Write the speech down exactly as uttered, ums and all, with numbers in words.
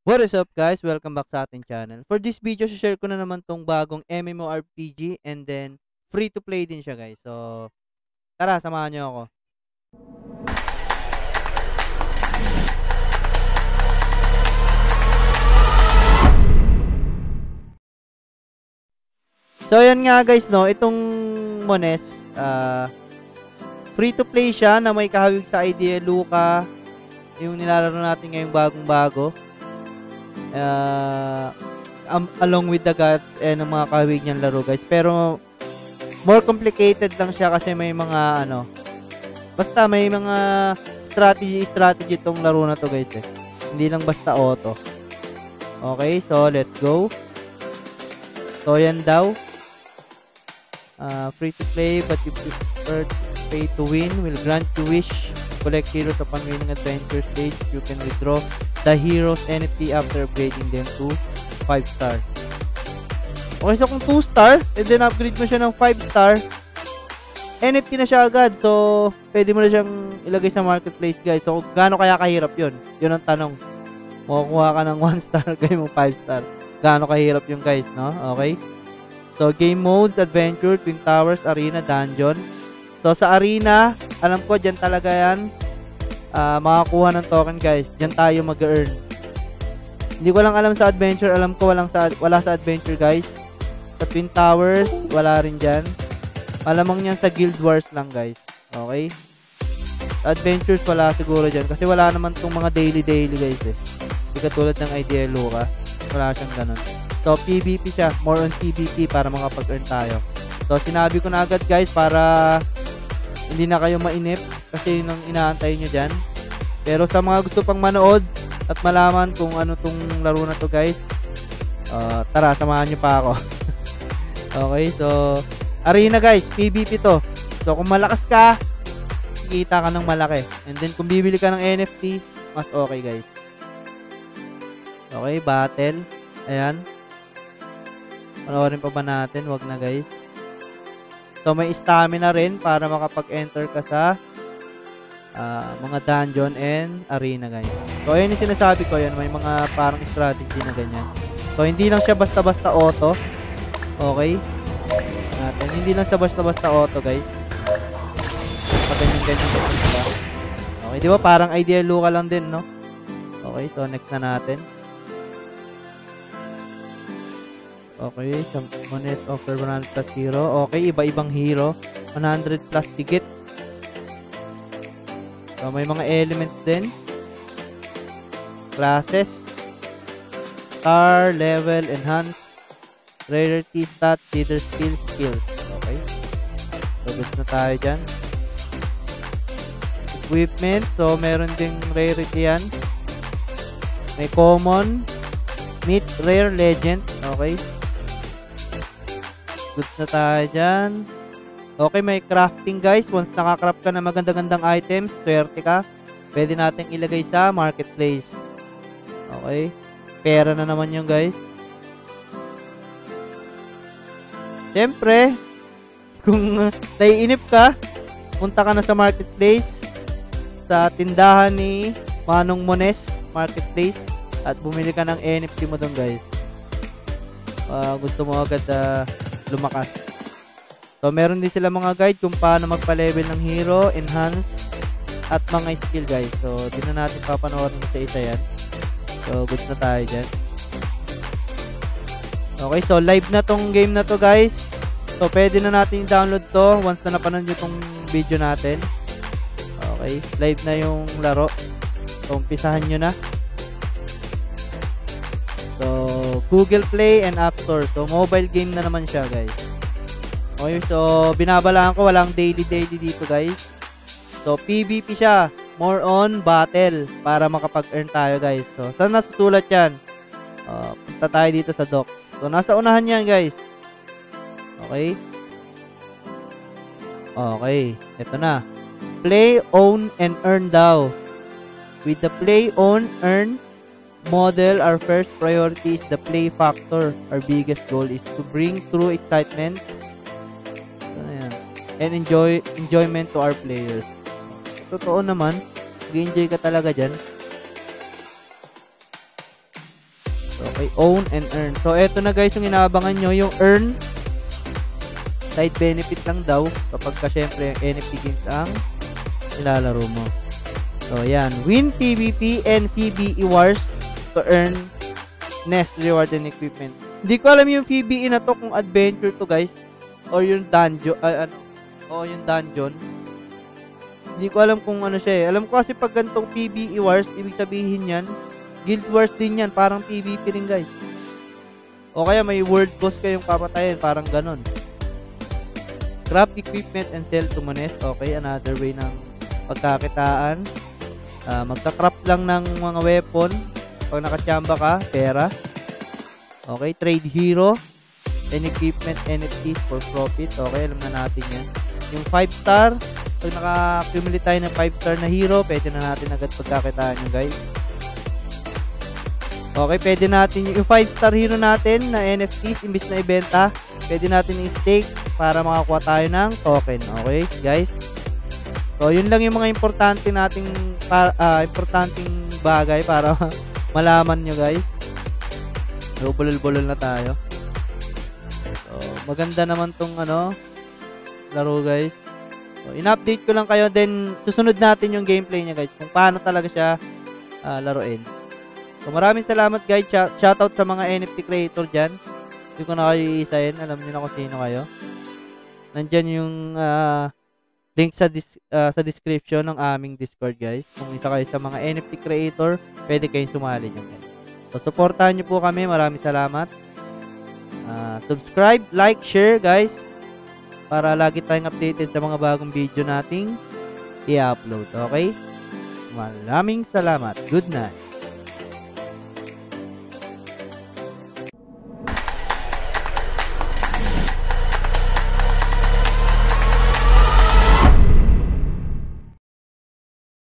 What is up guys? Welcome back sa ating channel. For this video, share ko na naman tong bagong M M O R P G and then free to play din siya guys. So, tara, samahan nyo ako. So, ayan nga guys, no, itong Mones, uh, free to play siya na may kahawig sa idea Luca, yung nilalaro natin ngayong bagong-bago. Uh, um, along with the gods and eh, mga kahawig niyang laro guys, pero more complicated lang siya kasi may mga ano, basta may mga strategy strategy tong laro na to guys eh. Hindi lang basta auto. Okay, so let's go. So yan daw, uh, free to play but you prefer pay to win, will grant you wish, collect heroes upon winning adventure stage, you can withdraw the heroes N F T after upgrading them to five star. Okay, so kung two star, and then upgrade mo siya ng five star, N F T na siya agad. So, pwede mo na siyang ilagay sa marketplace, guys. So, gaano kaya kahirap yun? Yun ang tanong. Makukuha ka ng one star, kaya mo five star. Gaano kahirap yun, guys, no? Okay. So, game modes, adventure, twin towers, arena, dungeon. So, sa arena, alam ko, dyan talaga yan. Uh, makakuha ng token guys. Diyan tayo mag-earn. Hindi ko lang alam sa adventure. Alam ko walang sa, wala sa adventure guys. Sa Twin Towers, wala rin dyan. Malamang yan sa Guild Wars lang guys. Okay? Adventures wala siguro dyan. Kasi wala naman itong mga daily-daily guys eh. Hindi katulad ng idea Luca. Wala siyang ganun. So P V P siya. More on P V P para makapag-earn tayo. So sinabi ko na agad guys para hindi na kayo mainip kasi yun ang inaantay nyo dyan. Pero sa mga gusto pang manood at malaman kung ano tong laro na to guys, uh, tara, samahan nyo pa ako. Okay, so arena guys, P V P to. So kung malakas ka, kikita ka ng malaki. And then kung bibili ka ng N F T, mas okay guys. Okay, battle. Ayan, panoorin pa ba natin? Wag na guys. So, may stamina rin para makapag-enter ka sa uh, mga dungeon and arena, guys. So, ayun yung sinasabi ko, yun. May mga parang strategy na ganyan. So, hindi lang siya basta-basta auto. Okay? Natin. Hindi lang siya basta-basta auto, guys. Paganyan-ganyan. Okay, di ba? Parang idea Luca lang din, no? Okay, so next na natin. Okay, Mones offer one hundred plus hero. Okay, iba-ibang hero. one hundred plus sigit. So, may mga elements din. Classes. Star, level, enhance. Rarity, stat, leader, skill, skills. Okay. So, gusto na tayo dyan. Equipment. So, meron ding rarity yan. May common. Meet, rare, legend. Okay. Goods na tayo dyan. Okay, may crafting guys. Once nakakraft ka na maganda-gandang items, swerte ka. Pwede natin ilagay sa marketplace. Okay. Pera na naman yung guys. Siyempre, kung uh, naiinip ka, punta ka na sa marketplace. Sa tindahan ni Manong Mones Marketplace. At bumili ka ng N F T mo doon guys. Uh, gusto mo agad uh, lumakas. So, meron din sila mga guide kung paano magpa-level ng hero, enhance, at mga skill guys. So, din na natin papanoorin sa isa yan. So, good na tayo dyan. Okay, so live na tong game na to guys. So, pwede na natin i-download to once na napanood nyo tong video natin. Okay, live na yung laro. So, umpisahan nyo na. So, Google Play and App Store. So, mobile game na naman siya, guys. Okay, so, binabalaan ko. Walang daily-daily dito, guys. So, P V P siya. More on battle para makapag-earn tayo, guys. So, saan nasusulat yan? Uh, punta tayo dito sa docs. So, nasa unahan yan, guys. Okay. Okay. Ito na. Play, own, and earn daw. With the play, own, earn, model, our first priority is the play factor. Our biggest goal is to bring true excitement and enjoy enjoyment to our players. Totoo naman, mag-enjoy ka talaga dyan. Okay, own and earn. So, eto na guys yung inaabangan nyo. Yung earn, side benefit lang daw kapag ka syempre yung N F T games ang nilalaro mo. So, yan. Win P V P and P V E wars to earn nest reward and equipment. Hindi ko alam yung P V E na to kung adventure to guys or yung dungeon. Uh, ano, o yung dungeon. Hindi ko alam kung ano siya eh. Alam ko kasi pag gantong P V E wars, ibig sabihin yan, guild wars din yan. Parang P V P rin guys. O kaya may world boss kayong papatayin. Parang ganon. Craft equipment and sell to Mones. Okay, another way ng pagkakitaan. Uh, magka-craft lang ng mga weapon. Pag nakachamba ka, pera. Okay, trade hero and equipment N F Ts for profit. Okay, alam na natin yan. Yung five star, pag naka-accumulate tayo ng five star na hero, pwede na natin agad pagkakitaan yun guys. Okay, pwede natin yung five star hero natin na N F Ts, imbis na ibenta, pwede natin i-stake para makakuha tayo ng token. Okay guys, so yun lang yung mga importante nating para, uh, importanteng bagay para malaman nyo guys. So bulol-bulol na tayo. So maganda naman tong ano laro guys. So in-update ko lang kayo, then susunod natin yung gameplay niya guys kung paano talaga siya uh, laruin. So maraming salamat guys. Shoutout sa mga N F T creator dyan. Hindi ko na kayo iisahin, alam niyo na kung sino kayo. Nandyan yung uh, link sa, uh, sa description ng aming Discord guys. Kung isa kayo sa mga N F T creator, pwede kayong sumali dyan guys. So supportahan nyo po kami, maraming salamat. uh, Subscribe, like, share guys, para lagi tayong updated sa mga bagong video nating i-upload. Okay, maraming salamat. Good night.